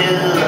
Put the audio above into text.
still